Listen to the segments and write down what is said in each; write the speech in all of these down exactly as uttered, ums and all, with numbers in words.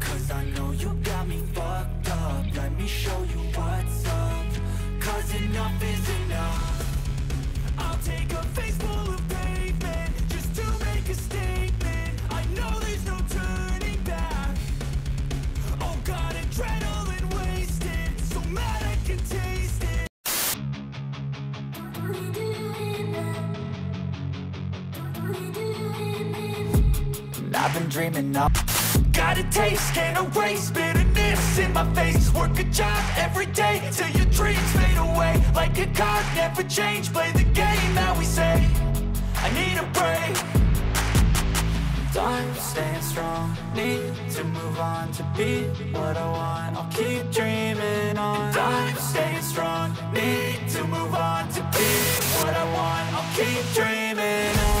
Cause I know you got me fucked up, let me show you what's up. Cause enough is enough. I'll take a face full of pavement just to make a statement. I know there's no turning back. Oh God, adrenaline wasted, so mad I can taste it. I've been dreaming up. Got a taste, can't erase bitterness in my face. Work a job every day till your dreams fade away. Like a card, never change, play the game now we say. I need a break. Time staying strong, need to move on to be what I want. I'll keep dreaming on. Time staying strong, need to move on to be what I want. I'll keep dreaming on.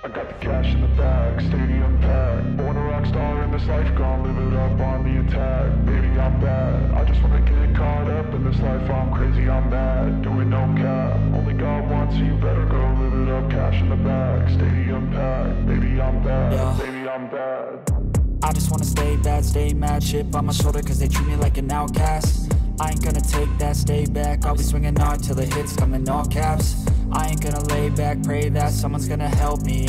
I got the cash in the bag, stadium packed. Born a rock star in this life, gone live it up on the attack. Baby, I'm bad, I just wanna get caught up in this life. I'm crazy, I'm mad, doing no cap. Only God wants you, better go live it up. Cash in the bag, stadium packed. Baby, I'm bad, yeah. Baby, I'm bad. I just wanna stay bad, stay mad. Shit on my shoulder cause they treat me like an outcast. I ain't gonna take that, stay back. I'll be swinging hard till the hits come in all caps. I ain't gonna lay back, pray that someone's gonna help me.